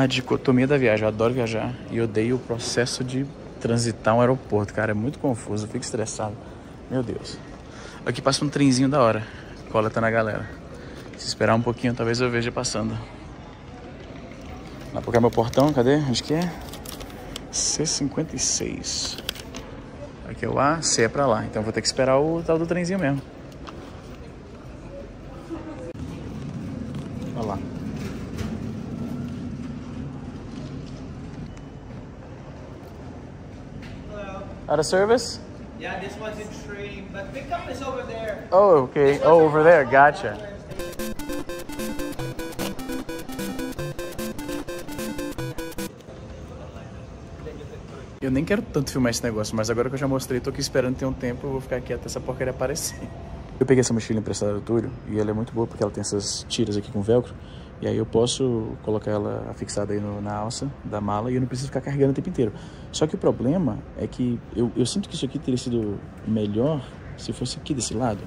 a dicotomia da viagem. Eu adoro viajar e odeio o processo de transitar um aeroporto, cara. É muito confuso, eu fico estressado. Meu Deus. Aqui passa um trenzinho da hora, coleta na galera. Se esperar um pouquinho, talvez eu veja passando. Lá pra cá é meu portão, cadê? Acho que é C56. Aqui é o A, C é pra lá. Então eu vou ter que esperar o tal do trenzinho mesmo. Olha lá. Out of service? Yeah, this was in train, but pickup is over there. Oh, okay. Oh, over there. Gotcha. Eu nem quero tanto filmar esse negócio, mas agora que eu já mostrei, tô aqui esperando ter um tempo, eu vou ficar aqui até essa porcaria aparecer. Eu peguei essa mochila emprestada do Túlio e ela é muito boa porque ela tem essas tiras aqui com velcro. E aí eu posso colocar ela afixada aí na alça da mala e eu não preciso ficar carregando o tempo inteiro. Só que o problema é que eu sinto que isso aqui teria sido melhor se fosse aqui desse lado,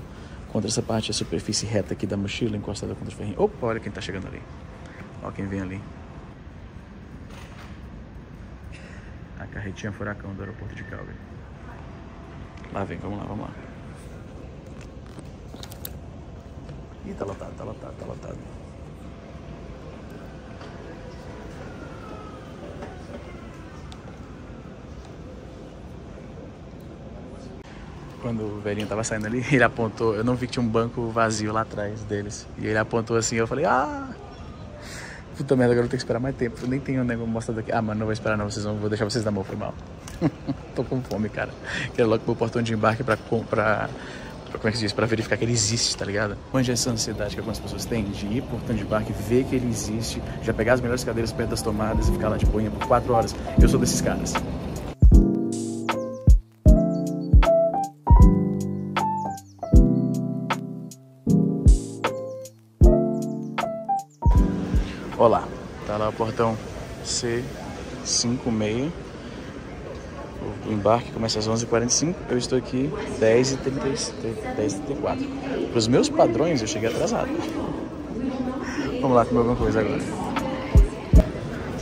contra essa parte da superfície reta aqui da mochila encostada contra o ferrinho. Opa, olha quem tá chegando ali. Olha quem vem ali. A carretinha furacão do aeroporto de Calgary. Lá vem, vamos lá, vamos lá. Ih, tá lotado, tá lotado, tá lotado. Quando o velhinho tava saindo ali, ele apontou, eu não vi que tinha um banco vazio lá atrás deles. E ele apontou assim, eu falei, ah! Puta merda, agora eu vou ter que esperar mais tempo. Eu nem tenho um negócio mostrado aqui. Ah, mano, não vou esperar não, vocês vão, vou deixar vocês na mão, foi mal. Tô com fome, cara. Quero logo pro portão de embarque como é que se diz? Pra verificar que ele existe, tá ligado? Onde é essa ansiedade que algumas pessoas têm de ir pro portão de embarque, ver que ele existe, já pegar as melhores cadeiras perto das tomadas e ficar lá de boinha por 4 horas. Eu sou desses caras. Olá, tá lá o portão C56, o embarque começa às 11h45, eu estou aqui 10h34. Para os meus padrões eu cheguei atrasado. Vamos lá comer alguma coisa agora.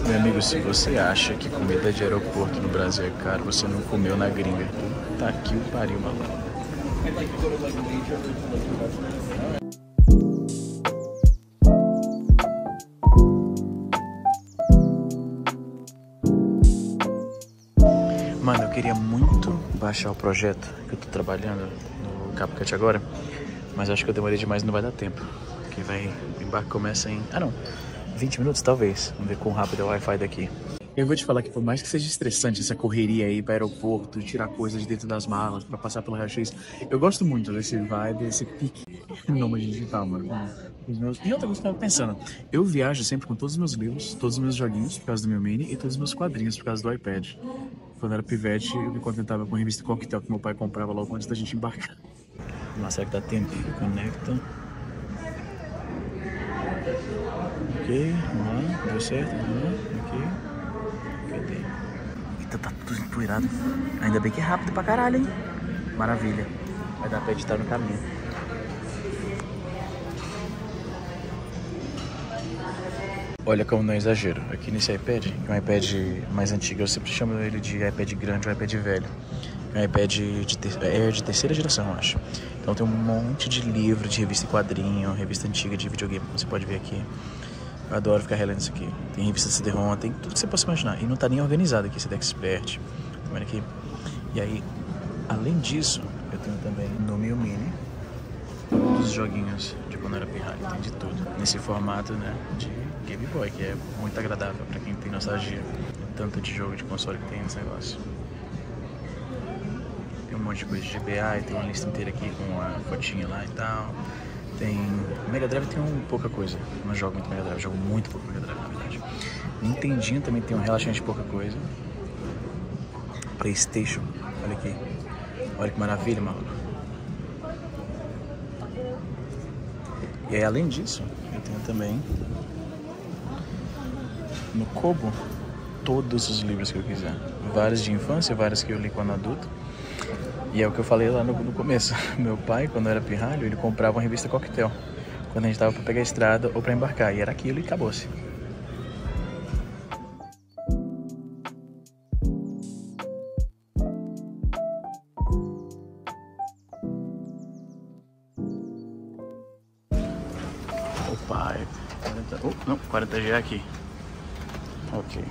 Meu amigo, se você acha que comida de aeroporto no Brasil é caro, você não comeu na gringa. Tá aqui o pariu, maluco. Mano, eu queria muito baixar o projeto que eu tô trabalhando no CapCut agora, mas acho que eu demorei demais e não vai dar tempo. Porque o embarque começa em... ah não, 20 minutos talvez. Vamos ver quão rápido é o Wi-Fi daqui. Eu vou te falar que por mais que seja estressante essa correria aí para aeroporto, tirar coisas de dentro das malas, para passar pelo raio-x, eu gosto muito desse vibe, desse pique nômade digital, mano. E outra coisa que eu tava pensando, eu viajo sempre com todos os meus livros, todos os meus joguinhos por causa do meu mini e todos os meus quadrinhos por causa do iPad. Quando era pivete, eu me contentava com a revista coquetel que meu pai comprava logo antes da gente embarcar. Nossa, será que dá tempo? Conecta. Ok, vamos lá, deu certo. Ok. Cadê? Eita, tá tudo empoeirado. Ainda bem que é rápido pra caralho, hein? Maravilha. Vai dar pra editar no caminho. Olha como não é exagero, aqui nesse iPad, que é um iPad mais antigo, eu sempre chamo ele de iPad grande ou iPad velho. É um iPad de terceira geração, eu acho. Então tem um monte de livro, de revista e quadrinho, revista antiga de videogame, como você pode ver aqui. Eu adoro ficar relendo isso aqui. Tem revista CD-ROM, tem tudo que você possa imaginar. E não tá nem organizado aqui, CD-Expert. Tá vendo aqui? E aí, além disso, eu tenho também no meu mini, todos os joguinhos de quando era pirralho, tem de tudo. Nesse formato, né, de Game Boy, que é muito agradável pra quem tem nostalgia. O tanto de jogo de console que tem nesse negócio. Tem um monte de coisa de GBA, tem uma lista inteira aqui com a fotinha lá e tal. Tem... Mega Drive tem pouca coisa, não jogo muito Mega Drive, jogo muito pouco Mega Drive, na verdade. Nintendinho também tem um relaxante de pouca coisa. Playstation, olha aqui. Olha que maravilha, maluco. E aí, além disso, eu tenho também no Kobo todos os livros que eu quiser. Vários de infância, vários que eu li quando adulto. E é o que eu falei lá no começo. Meu pai, quando eu era pirralho, ele comprava uma revista coquetel quando a gente tava pra pegar a estrada ou pra embarcar. E era aquilo e acabou-se. 40... Oh, não, 40G é aqui. Ok.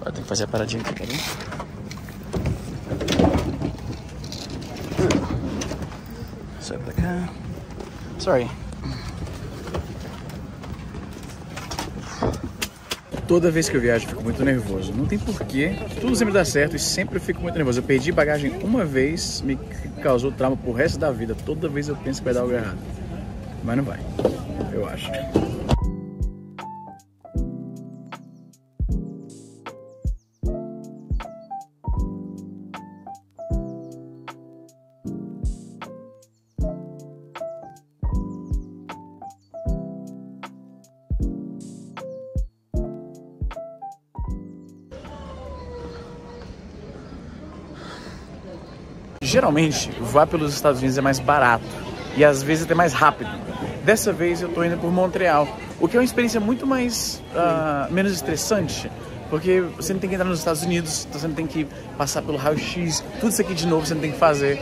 Agora tem que fazer a paradinha aqui, peraí. Sai pra cá. Sorry. Toda vez que eu viajo eu fico muito nervoso, não tem porquê, tudo sempre dá certo e sempre eu fico muito nervoso. Eu perdi bagagem uma vez, me causou trauma pro resto da vida, toda vez eu penso que vai dar algo errado, mas não vai, eu acho. Geralmente, voar pelos Estados Unidos é mais barato e às vezes até mais rápido. Dessa vez eu tô indo por Montreal, o que é uma experiência muito mais, menos estressante, porque você não tem que entrar nos Estados Unidos, você não tem que passar pelo raio-x, tudo isso aqui de novo você não tem que fazer.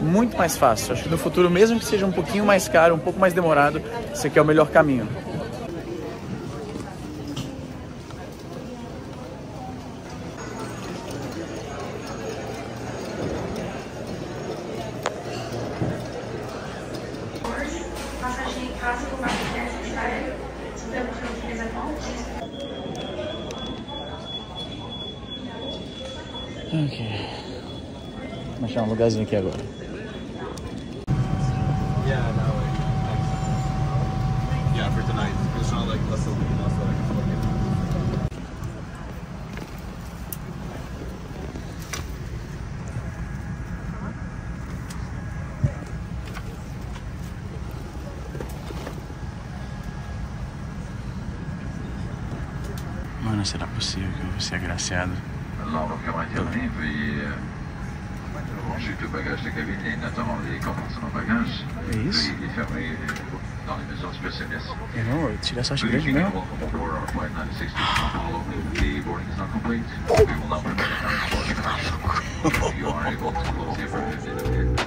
Muito mais fácil. Acho que no futuro, mesmo que seja um pouquinho mais caro, um pouco mais demorado, esse aqui é o melhor caminho. Ok, vamos achar um lugarzinho aqui agora. Yeah, that way. Thanks. Yeah, for tonight. It's not like less of me, not so like Mano, será possível que eu vou ser agraciado? Là, on va faire un tiers-ligne, veuillez ranger tout bagage de cabine et notamment les compartiments bagages. Veuillez les fermer dans les mesures du PCMS. Veuillez finir le welcome aboard our flight 96 to Kobo. The boarding is not complete. We will not permit a transport. You are able to close the airport.